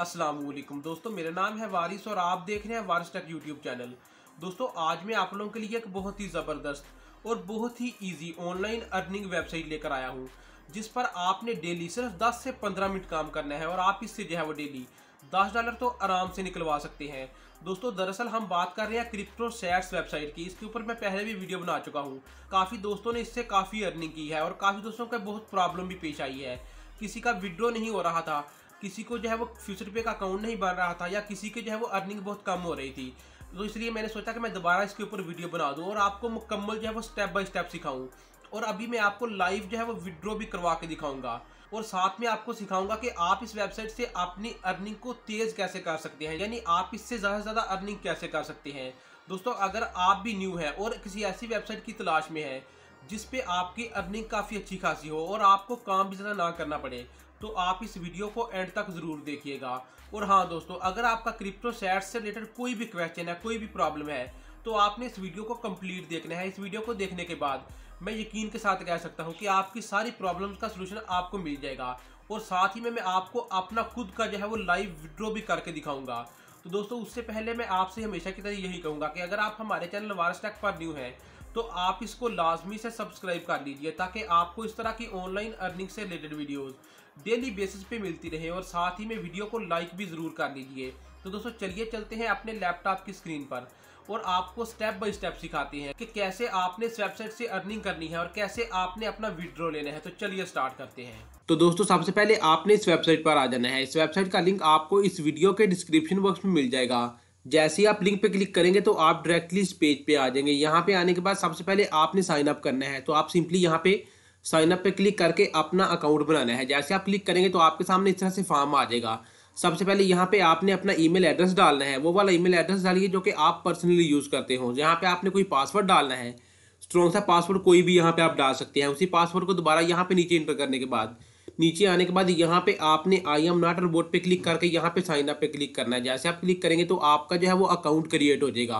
अस्सलाम वालेकुम दोस्तों, मेरा नाम है वारिस और आप देख रहे हैं वारिस टेक यूट्यूब चैनल। दोस्तों आज मैं आप लोगों के लिए एक बहुत ही ज़बरदस्त और बहुत ही इजी ऑनलाइन अर्निंग वेबसाइट लेकर आया हूं, जिस पर आपने डेली सिर्फ 10 से 15 मिनट काम करना है और आप इससे जो है वो डेली $10 तो आराम से निकलवा सकते हैं। दोस्तों दरअसल हम बात कर रहे हैं क्रिप्टो सैक्स वेबसाइट की। इसके ऊपर मैं पहले भी वीडियो बना चुका हूँ, काफ़ी दोस्तों ने इससे काफ़ी अर्निंग की है और काफ़ी दोस्तों को बहुत प्रॉब्लम भी पेश आई है। किसी का विड्रॉ नहीं हो रहा था, किसी को जो है वो फ्यूचर पे का अकाउंट नहीं बन रहा था या किसी के जो है वो अर्निंग बहुत कम हो रही थी। तो इसलिए मैंने सोचा कि मैं दोबारा इसके ऊपर वीडियो बना दूं और आपको मुकम्मल जो है वो स्टेप बाय स्टेप सिखाऊं। और अभी मैं आपको लाइव जो है वो विड्रॉ भी करवा के दिखाऊंगा और साथ में आपको सिखाऊंगा कि आप इस वेबसाइट से अपनी अर्निंग को तेज़ कैसे कर सकते हैं, यानी आप इससे ज़्यादा से ज़्यादा अर्निंग कैसे कर सकते हैं। दोस्तों अगर आप भी न्यू हैं और किसी ऐसी वेबसाइट की तलाश में है जिस पे आपकी अर्निंग काफ़ी अच्छी खासी हो और आपको काम भी ज़्यादा ना करना पड़े, तो आप इस वीडियो को एंड तक ज़रूर देखिएगा। और हाँ दोस्तों, अगर आपका क्रिप्टो सैक्स से रिलेटेड कोई भी क्वेश्चन है, कोई भी प्रॉब्लम है, तो आपने इस वीडियो को कंप्लीट देखना है। इस वीडियो को देखने के बाद मैं यकीन के साथ कह सकता हूँ कि आपकी सारी प्रॉब्लम्स का सोल्यूशन आपको मिल जाएगा और साथ ही में मैं आपको अपना खुद का जो है वो लाइव विड्रॉ भी करके दिखाऊँगा। तो दोस्तों उससे पहले मैं आपसे हमेशा की तरह यही कहूँगा कि अगर आप हमारे चैनल वारिस टेक पर न्यू हैं तो आप इसको लाजमी से सब्सक्राइब कर लीजिए, ताकि आपको इस तरह की ऑनलाइन अर्निंग से रिलेटेड वीडियोस डेली बेसिस पे मिलती रहे और साथ ही में वीडियो को लाइक भी ज़रूर कर लीजिए। तो दोस्तों चलिए चलते हैं अपने लैपटॉप की स्क्रीन पर और आपको स्टेप बाय स्टेप सिखाते हैं कि कैसे आपने इस वेबसाइट से अर्निंग करनी है और कैसे आपने अपना विड्रॉ लेना है। तो चलिए स्टार्ट करते हैं। तो दोस्तों सबसे पहले आपने इस वेबसाइट पर आ जाना है। इस वेबसाइट का लिंक आपको इस वीडियो के डिस्क्रिप्शन बॉक्स में मिल जाएगा। जैसे ही आप लिंक पे क्लिक करेंगे तो आप डायरेक्टली इस पेज पे आ जाएंगे। यहाँ पे आने के बाद सबसे पहले आपने साइन अप करना है, तो आप सिंपली यहाँ पे साइन अप पे क्लिक करके अपना अकाउंट बनाना है। जैसे आप क्लिक करेंगे तो आपके सामने इस तरह से फॉर्म आ जाएगा। सबसे पहले यहाँ पे आपने अपना ईमेल एड्रेस डालना है, वो वाला ईमेल एड्रेस डालिए जो कि आप पर्सनली यूज़ करते हो। यहाँ पर आपने कोई पासवर्ड डालना है, स्ट्रॉन्ग सा पासवर्ड कोई भी यहाँ पर आप डाल सकते हैं। उसी पासवर्ड को दोबारा यहाँ पर नीचे एंटर करने के बाद, नीचे आने के बाद यहाँ पे आपने आई एम नॉट रोबोट पे क्लिक करके यहाँ पे साइन अप पे क्लिक करना है। जैसे आप क्लिक करेंगे तो आपका जो है वो अकाउंट क्रिएट हो जाएगा।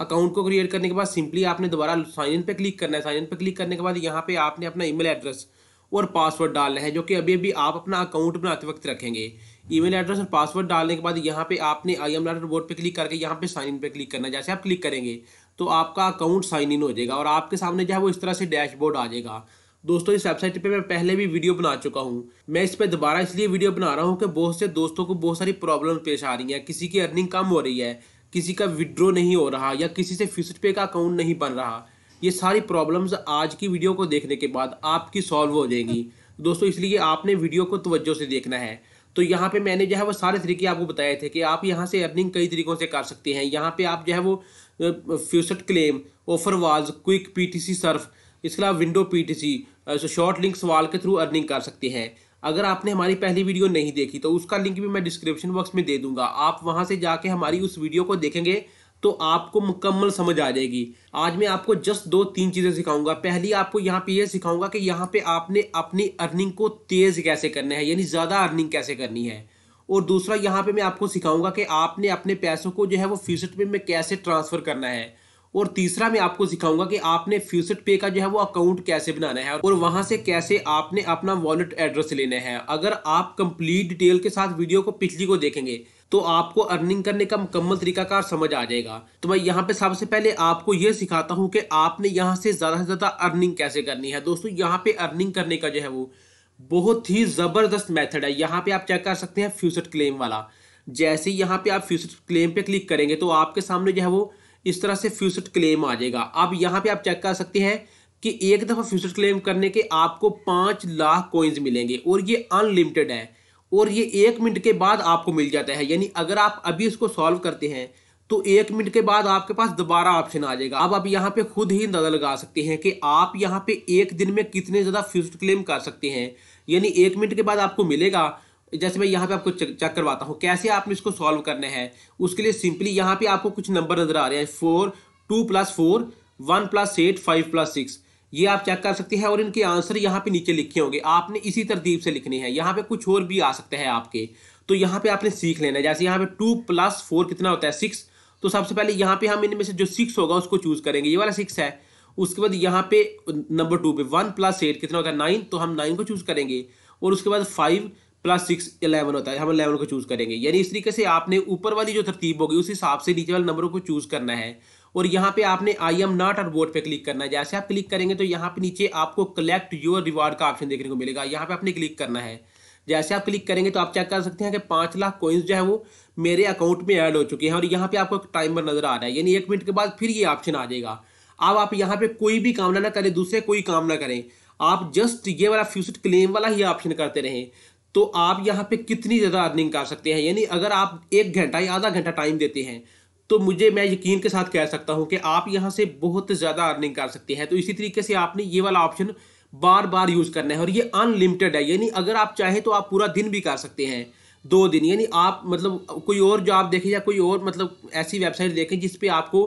अकाउंट को क्रिएट करने के बाद सिंपली आपने दोबारा साइन इन पे क्लिक करना है। साइन इन पे क्लिक करने के बाद यहाँ पे आपने अपना ईमेल एड्रेस और पासवर्ड डालना है जो कि अभी अभी आप अपना अकाउंट बनाते वक्त रखेंगे। ईमेल एड्रेस और पासवर्ड डालने के बाद यहाँ पे आपने आई एम नॉट रोबोट पे क्लिक करके यहाँ पे साइन इन पे क्लिक करना है। जैसे आप क्लिक करेंगे तो आपका अकाउंट साइन इन हो जाएगा और आपके सामने जो है वो इस तरह से डैशबोर्ड आ जाएगा। दोस्तों इस वेबसाइट पे मैं पहले भी वीडियो बना चुका हूँ। मैं इस पे दोबारा इसलिए वीडियो बना रहा हूँ कि बहुत से दोस्तों को बहुत सारी प्रॉब्लम पेश आ रही है। किसी की अर्निंग कम हो रही है, किसी का विड्रॉ नहीं हो रहा या किसी से फ्यूचर पे का अकाउंट नहीं बन रहा। ये सारी प्रॉब्लम्स आज की वीडियो को देखने के बाद आपकी सॉल्व हो जाएंगी। दोस्तों इसलिए आपने वीडियो को तवज्जो से देखना है। तो यहाँ पे मैंने जो है वो सारे तरीके आपको बताए थे कि आप यहाँ से अर्निंग कई तरीक़ों से कर सकते हैं। यहाँ पे आप जो है वो future claim, offer walls, quick PTC surf, इसके अलावा विंडो पीटीसी, शॉर्ट लिंक सवाल के थ्रू अर्निंग कर सकते हैं। अगर आपने हमारी पहली वीडियो नहीं देखी तो उसका लिंक भी मैं डिस्क्रिप्शन बॉक्स में दे दूंगा। आप वहां से जाके हमारी उस वीडियो को देखेंगे तो आपको मुकम्मल समझ आ जाएगी। आज मैं आपको जस्ट 2-3 चीज़ें सिखाऊंगा। पहली आपको यहाँ पे ये सिखाऊंगा कि यहाँ पे आपने अपनी अर्निंग को तेज़ कैसे करना है, यानी ज़्यादा अर्निंग कैसे करनी है। और दूसरा यहाँ पे मैं आपको सिखाऊंगा कि आपने अपने पैसों को जो है वो फ्यूचर पे में कैसे ट्रांसफ़र करना है। और तीसरा मैं आपको सिखाऊंगा कि आपने फ्यूचर पे का जो है वो अकाउंट कैसे बनाना है और वहां से कैसे आपने अपना वॉलेट एड्रेस लेना है। अगर आप कंप्लीट डिटेल के साथ वीडियो को पिछली को देखेंगे तो आपको अर्निंग करने का मुकम्मल तरीकाकार समझ आ जाएगा। तो मैं यहाँ पे सबसे पहले आपको ये सिखाता हूँ कि आपने यहाँ से ज़्यादा अर्निंग कैसे करनी है। दोस्तों यहाँ पे अर्निंग करने का जो है वो बहुत ही ज़बरदस्त मैथड है। यहाँ पे आप चेक कर सकते हैं फ्यूचर क्लेम वाला। जैसे यहाँ पे आप फ्यूचर क्लेम पे क्लिक करेंगे तो आपके सामने जो है वो इस तरह से फ्यूचर क्लेम आ जाएगा। अब यहाँ पे आप चेक कर सकते हैं कि एक दफ़ा फ्यूचर क्लेम करने के आपको 5 लाख कॉइन्स मिलेंगे और ये अनलिमिटेड है और ये 1 मिनट के बाद आपको मिल जाता है। यानी अगर आप अभी इसको सॉल्व करते हैं तो 1 मिनट के बाद आपके पास दोबारा ऑप्शन आ जाएगा। अब आप यहाँ पे खुद ही अंदाज़ा लगा सकते हैं कि आप यहाँ पे 1 दिन में कितने ज़्यादा फ्यूचर क्लेम कर सकते हैं, यानी 1 मिनट के बाद आपको मिलेगा। जैसे मैं यहाँ पे आपको चेक करवाता हूँ कैसे आपने इसको सॉल्व करने हैं। उसके लिए सिंपली यहाँ पे आपको कुछ नंबर नज़र आ रहे हैं, 4, 2+4, 1+8, 5+6। ये आप चेक कर सकते हैं और इनके आंसर यहाँ पे नीचे लिखे होंगे। आपने इसी तरतीब से लिखने हैं। यहाँ पे कुछ और भी आ सकता है आपके, तो यहाँ पे आपने सीख लेना है। जैसे यहाँ पे 2+4 कितना होता है, 6। तो सबसे पहले यहाँ पे हम इनमें से जो 6 होगा उसको चूज़ करेंगे, ये वाला 6 है। उसके बाद यहाँ पे नंबर 2 पे 1+8 कितना होता है, 9। तो हम 9 को चूज़ करेंगे और उसके बाद 5 प्लस 6 11 होता है, हम 11 को चूज़ करेंगे। यानी इस तरीके से आपने ऊपर वाली जो तरतीब होगी उस हिसाब से नीचे वाले नंबरों को चूज़ करना है। और यहाँ पे आपने आई एम नॉट अबाउट पे क्लिक करना है। जैसे आप क्लिक करेंगे तो यहाँ पे नीचे आपको कलेक्ट योर रिवार्ड का ऑप्शन देखने को मिलेगा, यहाँ पे आपने क्लिक करना है। जैसे आप क्लिक करेंगे तो आप चेक कर सकते हैं कि 5 लाख कॉइन्स जो है वो मेरे अकाउंट में ऐड हो चुके हैं और यहाँ पे आपको टाइमर नजर आ रहा है। यानी 1 मिनट के बाद फिर ये ऑप्शन आ जाएगा। अब आप यहाँ पे कोई भी काम ना करें, दूसरे कोई काम ना करें, आप जस्ट ये वाला फ्यूचर क्लेम वाला ही ऑप्शन करते रहें तो आप यहाँ पे कितनी ज़्यादा अर्निंग कर सकते हैं। यानी अगर आप 1 घंटा या आधा घंटा टाइम देते हैं तो मुझे मैं यकीन के साथ कह सकता हूँ कि आप यहाँ से बहुत ज़्यादा अर्निंग कर सकते हैं। तो इसी तरीके से आपने ये वाला ऑप्शन बार बार यूज़ करना है और ये अनलिमिटेड है। यानी अगर आप चाहें तो आप पूरा दिन भी कर सकते हैं, 2 दिन। यानी आप मतलब कोई और जॉब देखें या कोई और मतलब ऐसी वेबसाइट देखें जिस पर आपको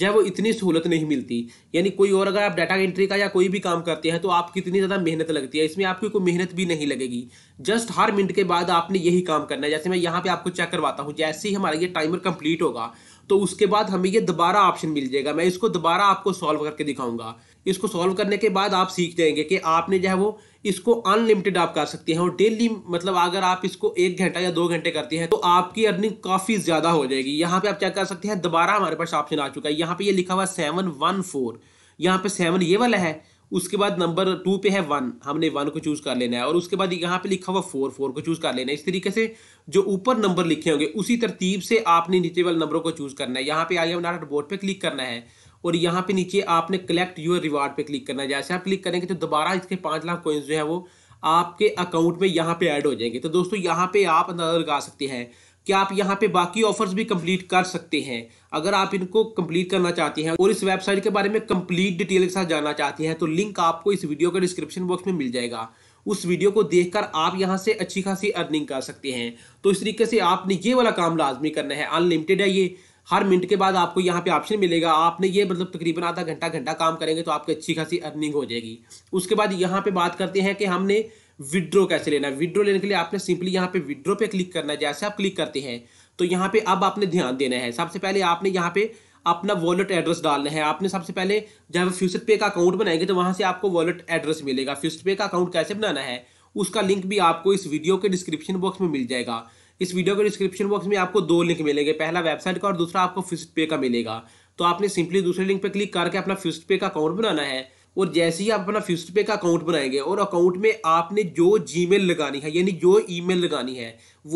जब वो इतनी सहूलत नहीं मिलती। यानी कोई और अगर आप डाटा एंट्री का या कोई भी काम करते हैं तो आप कितनी ज़्यादा मेहनत लगती है, इसमें आपकी कोई मेहनत भी नहीं लगेगी। जस्ट हर मिनट के बाद आपने यही काम करना है। जैसे मैं यहाँ पे आपको चेक करवाता हूँ, जैसे ही हमारा ये टाइमर कंप्लीट होगा तो उसके बाद हमें ये दोबारा ऑप्शन मिल जाएगा। मैं इसको दोबारा आपको सॉल्व करके दिखाऊंगा। इसको सॉल्व करने के बाद आप सीख जाएंगे कि आपने जो है वो इसको अनलिमिटेड आप कर सकते हैं। और डेली मतलब अगर आप इसको 1 घंटा या 2 घंटे करते हैं तो आपकी अर्निंग काफ़ी ज़्यादा हो जाएगी। यहाँ पे आप चेक कर सकते हैं, दोबारा हमारे पास ऑप्शन आ चुका है। यहाँ पे ये लिखा हुआ 714, यहाँ पे 7 ये वाला है, उसके बाद नंबर 2 पे है 1, हमने 1 को चूज़ कर लेना है। और उसके बाद यहाँ पे लिखा हुआ 4 को चूज़ कर लेना है। इस तरीके से जो ऊपर नंबर लिखे होंगे उसी तरतीब से आपने नीचे वाले नंबरों को चूज़ करना है। यहाँ पे I am not about board पे क्लिक करना है और यहाँ पे नीचे आपने कलेक्ट योर रिवार्ड पे क्लिक करना है। जैसे आप क्लिक करेंगे तो दोबारा इसके 5 लाख कॉइन्स जो है वो आपके अकाउंट में यहाँ पे ऐड हो जाएंगे। तो दोस्तों यहाँ पे आप अंदाजा लगा सकते हैं कि आप यहाँ पे बाकी ऑफर्स भी कंप्लीट कर सकते हैं। अगर आप इनको कंप्लीट करना चाहते हैं और इस वेबसाइट के बारे में कंप्लीट डिटेल के साथ जानना चाहते हैं तो लिंक आपको इस वीडियो के डिस्क्रिप्शन बॉक्स में मिल जाएगा। उस वीडियो को देखकर आप यहाँ से अच्छी खासी अर्निंग कर सकते हैं। तो इस तरीके से आपने ये वाला काम लाजमी करना है। अनलिमिटेड है ये, हर मिनट के बाद आपको यहाँ पे ऑप्शन मिलेगा। आपने ये मतलब तकरीबन आधा घंटा काम करेंगे तो आपकी अच्छी खासी अर्निंग हो जाएगी। उसके बाद यहाँ पे बात करते हैं कि हमने विड्रो कैसे लेना है। विड्रो लेने के लिए आपने सिंपली यहाँ पे विड्रो पे क्लिक करना है। जैसे आप क्लिक करते हैं तो यहाँ पे अब आपने ध्यान देना है। सबसे पहले आपने यहाँ पे अपना वॉलेट एड्रेस डालना है। आपने सबसे पहले जब फ्यूचर पे का अकाउंट बनाएंगे तो वहाँ से आपको वॉलेट एड्रेस मिलेगा। फ्यूचर पे का अकाउंट कैसे बनाना है उसका लिंक भी आपको इस वीडियो के डिस्क्रिप्शन बॉक्स में मिल जाएगा। इस वीडियो के डिस्क्रिप्शन बॉक्स में आपको 2 लिंक मिलेंगे, पहला वेबसाइट का और दूसरा आपको फ्यूचर पे का मिलेगा। तो आपने सिंपली दूसरे लिंक पर क्लिक करके अपना फ्यूचर पे का अकाउंट बनाना है। और जैसे ही आप अपना फ्यूचर पे का अकाउंट बनाएंगे और अकाउंट में आपने जो जीमेल लगानी है यानी जो ईमेल लगानी है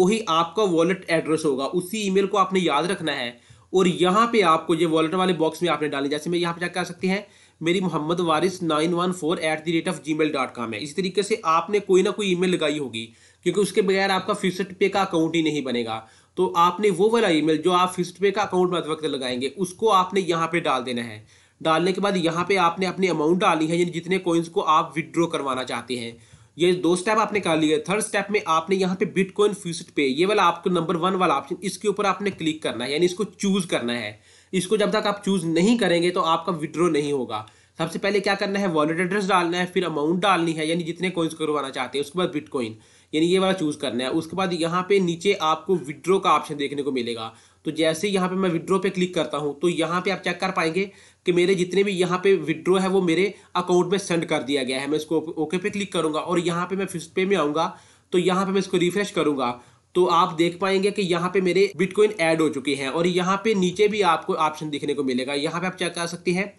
वही आपका वॉलेट एड्रेस होगा, उसी ईमेल को आपने याद रखना है। और यहाँ पे आपको ये वॉलेट वाले बॉक्स में आपने डाली, जैसे मैं यहाँ पे चेक कर सकते हैं मेरी mohammadwaris914@gmail.com है। इस तरीके से आपने कोई ना कोई ईमेल लगाई होगी क्योंकि उसके बगैर आपका फ्यूचर पे का अकाउंट ही नहीं बनेगा। तो आपने वो वाला ईमेल जो आप फ्यूचर पे का अकाउंट में वक्त लगाएंगे उसको आपने यहाँ पर डाल देना है। डालने के बाद यहाँ पे आपने अपनी अमाउंट डाली है यानी जितने कॉइन्स को आप विड्रॉ करवाना चाहते हैं। ये 2 स्टेप आपने कर लिए। थर्ड स्टेप में आपने यहाँ पे बिटकॉइन फ्यूचर पे ये वाला आपको नंबर 1 वाला ऑप्शन, इसके ऊपर आपने क्लिक करना है यानी इसको चूज़ करना है। इसको जब तक आप चूज़ नहीं करेंगे तो आपका विड्रॉ नहीं होगा। सबसे पहले क्या करना है, वॉलेट एड्रेस डालना है, फिर अमाउंट डालनी है यानी जितने कॉइन्स करवाना चाहते हैं, उसके बाद बिटकॉइन यानी ये वाला चूज़ करना है। उसके बाद यहाँ पे नीचे आपको विड्रॉ का ऑप्शन देखने को मिलेगा। तो जैसे यहाँ पे मैं विड्रॉ पे क्लिक करता हूँ तो यहाँ पे आप चेक कर पाएंगे कि मेरे जितने भी यहाँ पे विड्रॉ है वो मेरे अकाउंट में सेंड कर दिया गया है। मैं इसको ओके पे क्लिक करूँगा और यहाँ पे मैं फ्यूचर पे में आऊँगा तो यहाँ पे मैं इसको रिफ्रेश करूँगा तो आप देख पाएंगे कि यहाँ पे मेरे बिटकॉइन ऐड हो चुके हैं। और यहाँ पे नीचे भी आपको ऑप्शन देखने को मिलेगा। यहाँ पे आप चेक कर सकते हैं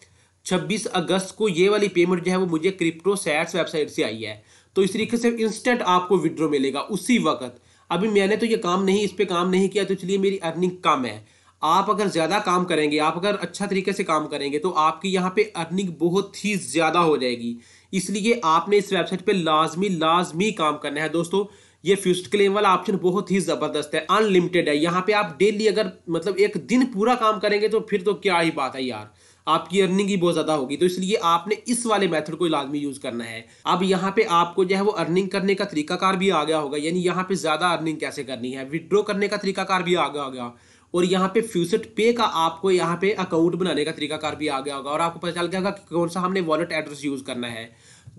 26 अगस्त को ये वाली पेमेंट जो है वो मुझे क्रिप्टो सैक्स वेबसाइट से आई है। तो इस तरीके से इंस्टेंट आपको विड्रॉ मिलेगा उसी वक्त। अभी मैंने तो ये काम नहीं, इस पे काम नहीं किया तो इसलिए मेरी अर्निंग कम है। आप अगर ज़्यादा काम करेंगे, आप अगर अच्छा तरीके से काम करेंगे तो आपकी यहाँ पे अर्निंग बहुत ही ज़्यादा हो जाएगी। इसलिए आपने इस वेबसाइट पे लाजमी काम करना है। दोस्तों ये फ्यूचर क्लेम वाला ऑप्शन बहुत ही ज़बरदस्त है, अनलिमिटेड है। यहाँ पे आप डेली अगर मतलब एक दिन पूरा काम करेंगे तो फिर तो क्या ही बात है यार, आपकी अर्निंग ही बहुत ज़्यादा होगी। तो इसलिए आपने इस वाले मेथड को लाजमी यूज़ करना है। अब यहाँ पे आपको जो है वो अर्निंग करने का तरीकाकार भी आ गया होगा, यानी यहाँ पे ज़्यादा अर्निंग कैसे करनी है, विड्रॉ करने का तरीकाकार भी आ गया होगा और यहाँ पे फ्यूचर पे का आपको यहाँ पे अकाउंट बनाने का तरीकाकार भी आ गया होगा और आपको पता चल गया होगा कि कौन सा हमने वॉलेट एड्रेस यूज़ करना है।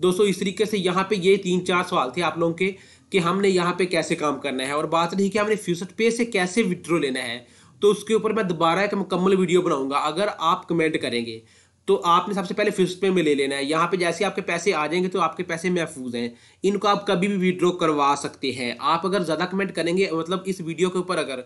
दोस्तों इस तरीके से यहाँ पे ये 3-4 सवाल थे आप लोगों के कि हमने यहाँ पे कैसे काम करना है और बात नहीं कि हमने फ्यूचर पे से कैसे विड्रॉ लेना है। तो उसके ऊपर मैं दोबारा एक मुकम्मल वीडियो बनाऊंगा अगर आप कमेंट करेंगे तो आपने सबसे पहले फ्यूचर पे में ले लेना है। यहाँ पे जैसे आपके पैसे आ जाएंगे तो आपके पैसे महफूज हैं, इनको आप कभी भी विड्रॉ करवा सकते हैं। आप अगर ज़्यादा कमेंट करेंगे, मतलब इस वीडियो के ऊपर अगर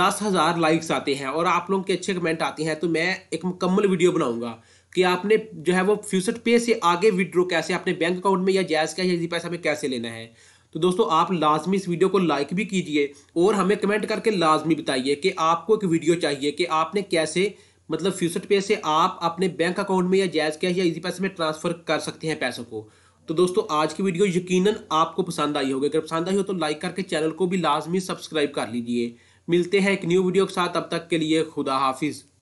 10,000 लाइक्स आते हैं और आप लोगों के अच्छे कमेंट आते हैं तो मैं एक मुकम्मल वीडियो बनाऊँगा कि आपने जो है वो फ्यूचर पे से आगे विड्रॉ कैसे अपने बैंक अकाउंट में या जैज़ कैश या जी पैसा में कैसे लेना है। तो दोस्तों आप लाजमी इस वीडियो को लाइक भी कीजिए और हमें कमेंट करके लाजमी बताइए कि आपको एक वीडियो चाहिए कि आपने कैसे मतलब फ्यूचर पे से आप अपने बैंक अकाउंट में या जैज़ कैश या इजी पैसे में ट्रांसफ़र कर सकते हैं पैसों को। तो दोस्तों आज की वीडियो यकीनन आपको पसंद आई होगी, अगर पसंद आई हो तो लाइक करके चैनल को भी लाजमी सब्सक्राइब कर लीजिए। मिलते हैं एक न्यू वीडियो के साथ, तब तक के लिए खुदा हाफिज़।